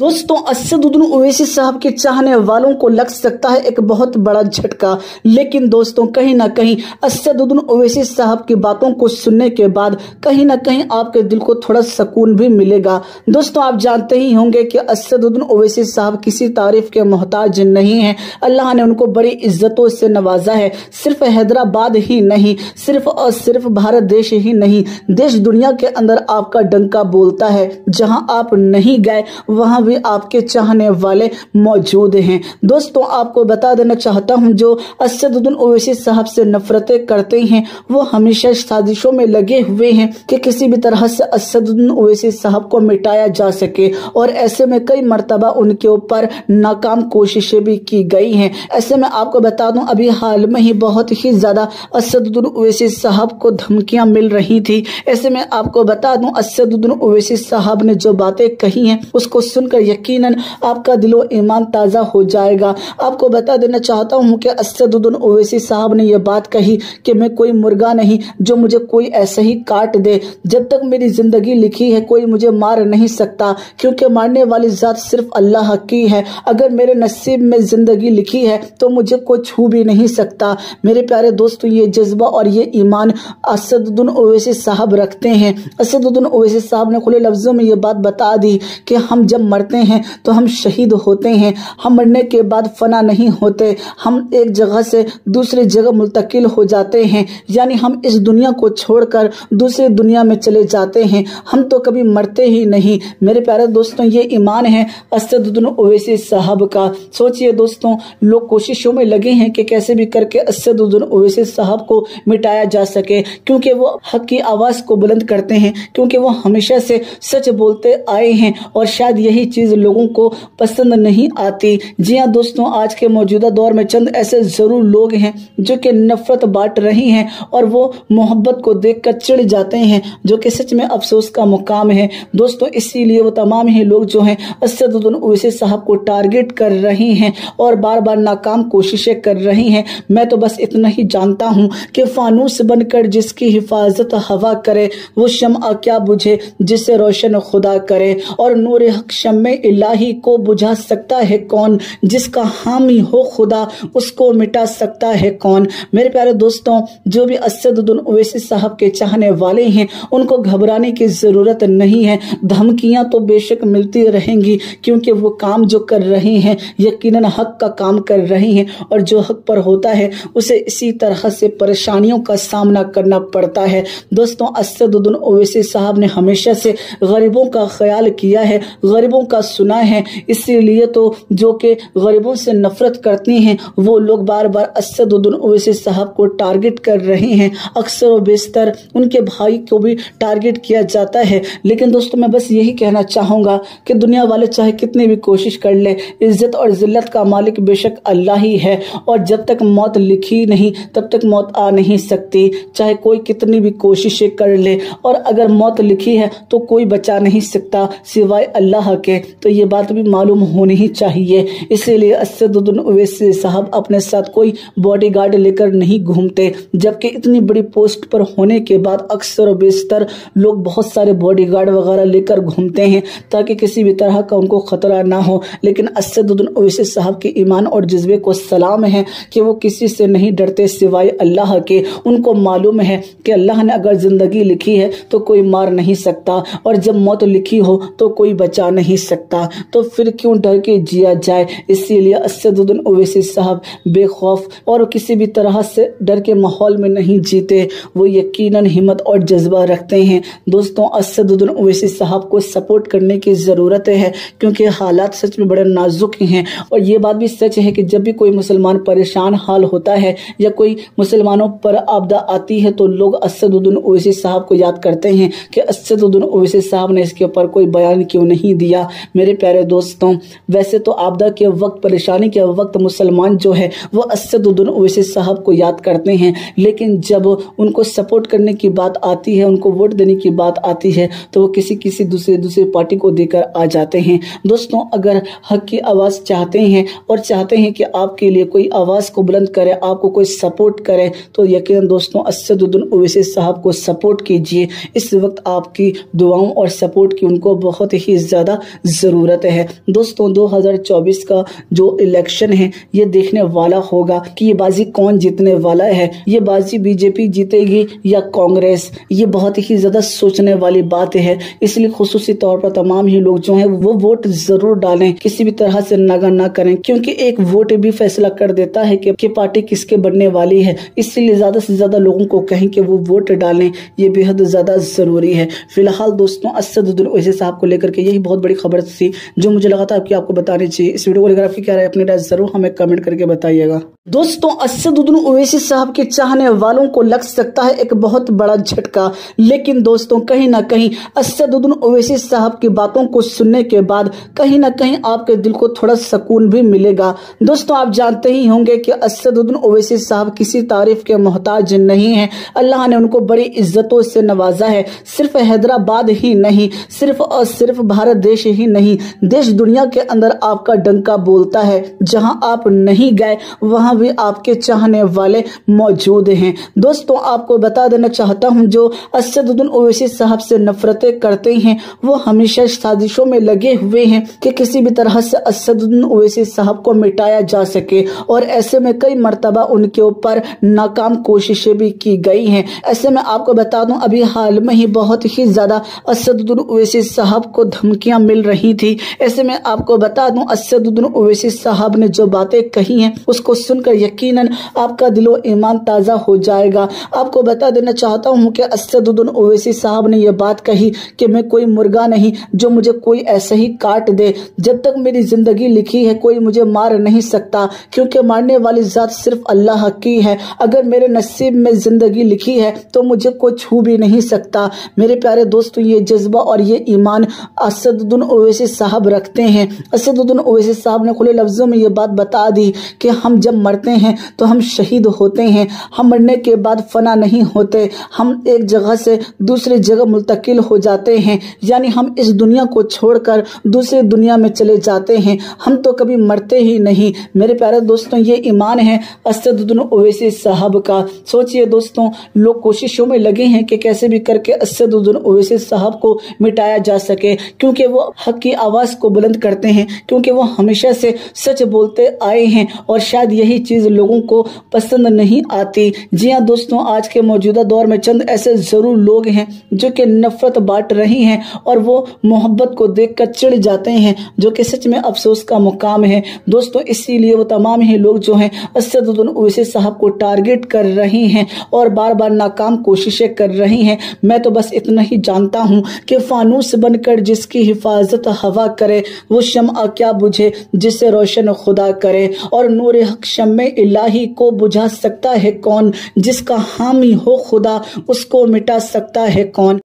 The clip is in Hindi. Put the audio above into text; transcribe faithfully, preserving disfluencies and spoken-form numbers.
दोस्तों असदुद्दीन ओवैसी साहब के चाहने वालों को लग सकता है एक बहुत बड़ा झटका, लेकिन दोस्तों कहीं ना कहीं असदुद्दीन ओवैसी साहब की बातों को सुनने के बाद कहीं ना कहीं आपके दिल को थोड़ा सुकून भी मिलेगा। दोस्तों आप जानते ही होंगे कि असदुद्दीन ओवैसी साहब किसी तारीफ के मोहताज नहीं है। अल्लाह ने उनको बड़ी इज्जतों से नवाजा है। सिर्फ हैदराबाद ही नहीं, सिर्फ और सिर्फ भारत देश ही नहीं, देश दुनिया के अंदर आपका डंका बोलता है। जहाँ आप नहीं गए वहाँ आपके चाहने वाले मौजूद हैं। दोस्तों आपको बता देना चाहता हूं, जो असदुद्दीन ओवैसी साहब से नफरतें करते हैं वो हमेशा साजिशों में लगे हुए हैं कि किसी भी तरह से असदुद्दीन ओवैसी साहब को मिटाया जा सके, और ऐसे में कई मर्तबा उनके ऊपर नाकाम कोशिशें भी की गई हैं। ऐसे में आपको बता दूं, अभी हाल में ही बहुत ही ज्यादा असदुद्दीन ओवैसी साहब को धमकियां मिल रही थी। ऐसे में आपको बता दूं, असदुद्दीन ओवैसी साहब ने जो बातें कही हैं उसको सुनकर यकीनन आपका दिलो ईमान ताजा हो जाएगा। आपको बता देना चाहता हूं कि असदुद्दीन ओवैसी साहब ने यह बात कही कि मैं कोई मुर्गा नहीं जो मुझे कोई ऐसे ही काट दे। जब तक मेरी जिंदगी लिखी है कोई मुझे मार नहीं सकता, क्योंकि मारने वाली जात सिर्फ अल्लाह की है। अगर मेरे नसीब में जिंदगी लिखी है तो मुझे कोई छू भी नहीं सकता। मेरे प्यारे दोस्तों, ये जज्बा और ये ईमान असदुद्दीन ओवैसी साहब रखते हैं। असदुद्दीन ओवैसी साहब ने खुले लफ्जों में यह बात बता दी कि हम जब मर हैं तो हम शहीद होते हैं, हम मरने के बाद फना नहीं होते, हम एक जगह से दूसरी जगह मुंतकिल हो जाते हैं, यानी हम इस दुनिया को छोड़कर दूसरी दुनिया में चले जाते हैं, हम तो कभी मरते ही नहीं। मेरे प्यारे दोस्तों, ये ईमान है असदुद्दीन ओवैसी साहब का। सोचिए दोस्तों, लोग कोशिशों में लगे हैं कि कैसे भी करके असदुद्दीन ओवैसी साहब को मिटाया जा सके, क्योंकि वो हक की आवाज को बुलंद करते हैं, क्योंकि वो हमेशा से सच बोलते आए हैं, और शायद यही लोगों को पसंद नहीं आती। जी हाँ दोस्तों, आज के मौजूदा दौर में चंद ऐसे जरूर लोग हैं जो कि नफरत बांट रहे हैं, और वो मोहब्बत को देखकर चिढ़ जाते हैं, जो कि सच में अफसोस का मुकाम है दोस्तों। इसीलिए वो तमाम ही लोग जो हैं असदुद्दीन ओवैसी साहब को टारगेट कर रहे हैं और बार बार नाकाम कोशिशें कर रहे हैं। मैं तो बस इतना ही जानता हूँ कि फानूस बनकर जिसकी हिफाजत हवा करे, वो शम्मा क्या बुझे जिसे रोशन खुदा करे, और नूर हक शम्मे इलाही को बुझा सकता है कौन, जिसका हामी हो खुदा उसको मिटा सकता है कौन। मेरे प्यारे दोस्तों, जो भी असदुद्दीन ओवैसी साहब के चाहने वाले हैं उनको घबराने की जरूरत नहीं है। धमकियां तो बेशक मिलती रहेंगी, क्योंकि वो काम जो कर रहे हैं यकीनन हक का काम कर रहे हैं, और जो हक पर होता है उसे इसी तरह से परेशानियों का सामना करना पड़ता है। दोस्तों असदुद्दीन ओवैसी साहब ने हमेशा से गरीबों का ख्याल किया है, गरीबों का सुना है, इसीलिए तो जो के गरीबों से नफरत करते हैं वो लोग बार बार असदुद्दीन ओवैसी साहब को टारगेट कर रहे हैं। अक्सर और बेशतर उनके भाई को भी टारगेट किया जाता है। लेकिन दोस्तों मैं बस यही कहना चाहूँगा कि दुनिया वाले चाहे कितनी भी कोशिश कर ले, इज्जत और जिल्लत का मालिक बेशक अल्लाह ही है, और जब तक मौत लिखी नहीं तब तक मौत आ नहीं सकती, चाहे कोई कितनी भी कोशिशें कर ले, और अगर मौत लिखी है तो कोई बचा नहीं सकता सिवाय अल्लाह के। तो ये बात भी मालूम होनी ही चाहिए। इसीलिए असदुद्दीन ओवैसी साहब अपने साथ कोई बॉडीगार्ड लेकर नहीं घूमते, जबकि इतनी बड़ी पोस्ट पर होने के बाद अक्सर और बेशतर लोग बहुत सारे बॉडीगार्ड वगैरह लेकर घूमते हैं ताकि किसी भी तरह का उनको खतरा ना हो। लेकिन असदुद्दीन ओवैसी साहब के ईमान और जज्बे को सलाम है कि वो किसी से नहीं डरते सिवाय अल्लाह के। उनको मालूम है कि अल्लाह ने अगर जिंदगी लिखी है तो कोई मार नहीं सकता, और जब मौत लिखी हो तो कोई बचा नहीं सकता, तो फिर क्यों डर के जिया जाए। इसीलिए असदुद्दीन ओवैसी साहब बेखौफ और किसी भी तरह से डर के माहौल में नहीं जीते, वो यकीनन हिम्मत और जज्बा रखते हैं। दोस्तों असदुद्दीन ओवैसी साहब को सपोर्ट करने की ज़रूरत है, क्योंकि हालात सच में बड़े नाजुक हैं, और ये बात भी सच है कि जब भी कोई मुसलमान परेशान हाल होता है या कोई मुसलमानों पर आपदा आती है तो लोग असदुद्दीन ओवैसी साहब को याद करते हैं कि असदुद्दीन ओवैसी साहब ने इसके ऊपर कोई बयान क्यों नहीं दिया। मेरे प्यारे दोस्तों, वैसे तो आपदा के वक्त, परेशानी के वक्त मुसलमान जो है वो असदुद्दीन ओवैसी साहब को याद करते हैं, लेकिन जब उनको सपोर्ट करने की बात आती है, उनको वोट देने की बात आती है, तो वो किसी किसी दूसरे दूसरे पार्टी को देकर आ जाते हैं। दोस्तों अगर हक की आवाज़ चाहते हैं और चाहते हैं कि आपके लिए कोई आवाज़ को बुलंद करे, आपको कोई सपोर्ट करे, तो यकीन दोस्तों असदुद्दीन ओवैसी साहब को सपोर्ट कीजिए। इस वक्त आपकी दुआओं और सपोर्ट की उनको बहुत ही ज़्यादा ज़रूरत है। दोस्तों दो हज़ार चौबीस का जो इलेक्शन है ये देखने वाला होगा कि ये बाजी कौन जीतने वाला है, ये बाजी बीजेपी जीतेगी या कांग्रेस, ये बहुत ही ज़्यादा सोचने वाली बात है। इसलिए खुसूसी तौर पर तमाम ही लोग जो हैं वो वोट ज़रूर डालें, किसी भी तरह से नागा ना करें, क्योंकि एक वोट भी फैसला कर देता है कि पार्टी किसके बनने वाली है। इसलिए ज़्यादा से ज़्यादा लोगों को कहें कि वो वोट डालें, ये बेहद ज़्यादा ज़रूरी है। फिलहाल दोस्तों असदुद्दीन ओवैसी साहब को लेकर के यही बहुत बड़ी खबर थी जो मुझे लगा था कि आपको बतानी चाहिए। इस वीडियो को लेकर आपकी क्या राय, अपनी राय जरूर हमें कमेंट करके बताइएगा। दोस्तों असदुद्दीन ओवैसी साहब के चाहने वालों को लग सकता है एक बहुत बड़ा झटका, लेकिन दोस्तों कहीं ना कहीं असदुद्दीन ओवैसी साहब की बातों को सुनने के बाद कहीं ना कहीं आपके दिल को थोड़ा सुकून भी मिलेगा। दोस्तों आप जानते ही होंगे कि असदुद्दीन ओवैसी साहब किसी तारीफ के मोहताज नहीं है। अल्लाह ने उनको बड़ी इज्जतों से नवाजा है। सिर्फ हैदराबाद ही नहीं, सिर्फ और सिर्फ भारत देश ही नहीं, देश दुनिया के अंदर आपका डंका बोलता है। जहां आप नहीं गए वहां भी आपके चाहने वाले मौजूद हैं। दोस्तों आपको बता देना चाहता हूं, जो असदुद्दीन ओवैसी साहब से नफरतें करते हैं वो हमेशा साजिशों में लगे हुए हैं कि किसी भी तरह से असदुद्दीन ओवैसी साहब को मिटाया जा सके, और ऐसे में कई मर्तबा उनके ऊपर नाकाम कोशिशें भी की गई हैं। ऐसे में आपको बता दूं, अभी हाल में ही बहुत ही ज्यादा असदुद्दीन ओवैसी साहब को धमकियां मिल रही थी। ऐसे में आपको बता दूं, असदुद्दीन ओवैसी साहब ने जो बातें कही हैं उसको सुनकर यकीनन आपका दिलो ईमान ताजा हो जाएगा। आपको बता देना चाहता हूं कि असदुद्दीन ओवैसी साहब ने यह बात कही कि मैं कोई मुर्गा नहीं जो मुझे कोई ऐसे ही काट दे। जब तक मेरी जिंदगी लिखी है कोई मुझे मार नहीं सकता, क्योंकि मारने वाली जात सिर्फ अल्लाह की है। अगर मेरे नसीब में जिंदगी लिखी है तो मुझे कोई छू भी नहीं सकता। मेरे प्यारे दोस्तों ये जज्बा और ये ईमान असदुद्दीन ओवैसी साहब रखते हैं। असदुद्दीन ओवैसी साहब ने खुले लफ्जों में ये बात बता दी कि हम जब मरते हैं तो हम शहीद होते हैं, हम मरने के बाद फना नहीं होते, हम एक जगह से दूसरी जगह मुंतकिल हो जाते हैं, यानी हम इस दुनिया को छोड़कर दूसरी दुनिया में चले जाते हैं, हम तो कभी मरते ही नहीं। मेरे प्यारे दोस्तों ये ईमान है असदुद्दीन ओवैसी साहब का। सोचिए दोस्तों, लोग कोशिशों में लगे हैं कि कैसे भी करके असदुद्दीन ओवैसी साहब को मिटाया जा सके, क्योंकि वो हक की आवाज को बुलंद करते हैं, क्योंकि वो हमेशा से सच बोलते आए हैं, और शायद यही चीज लोगों को पसंद नहीं आती। जी हाँ दोस्तों, आज के मौजूदा दौर में चंद ऐसे जरूर लोग हैं जो कि नफरत बांट रहे हैं और वो मोहब्बत को देख कर चिढ़ जाते हैं, जो कि सच में अफसोस का मुकाम है। दोस्तों इसीलिए वो तमाम ही लोग जो हैं असदुद्दीन ओवैसी साहब को टारगेट कर रही हैं और बार बार नाकाम कोशिशें कर रही हैं। मैं तो बस इतना ही जानता हूं कि फानूस बनकर जिसकी हिफाजत हवा करे, वो शम्मा क्या बुझे जिसे रोशन खुदा करे, और नूर हक शम्मे इलाही को बुझा सकता है कौन, जिसका हामी हो खुदा उसको मिटा सकता है कौन।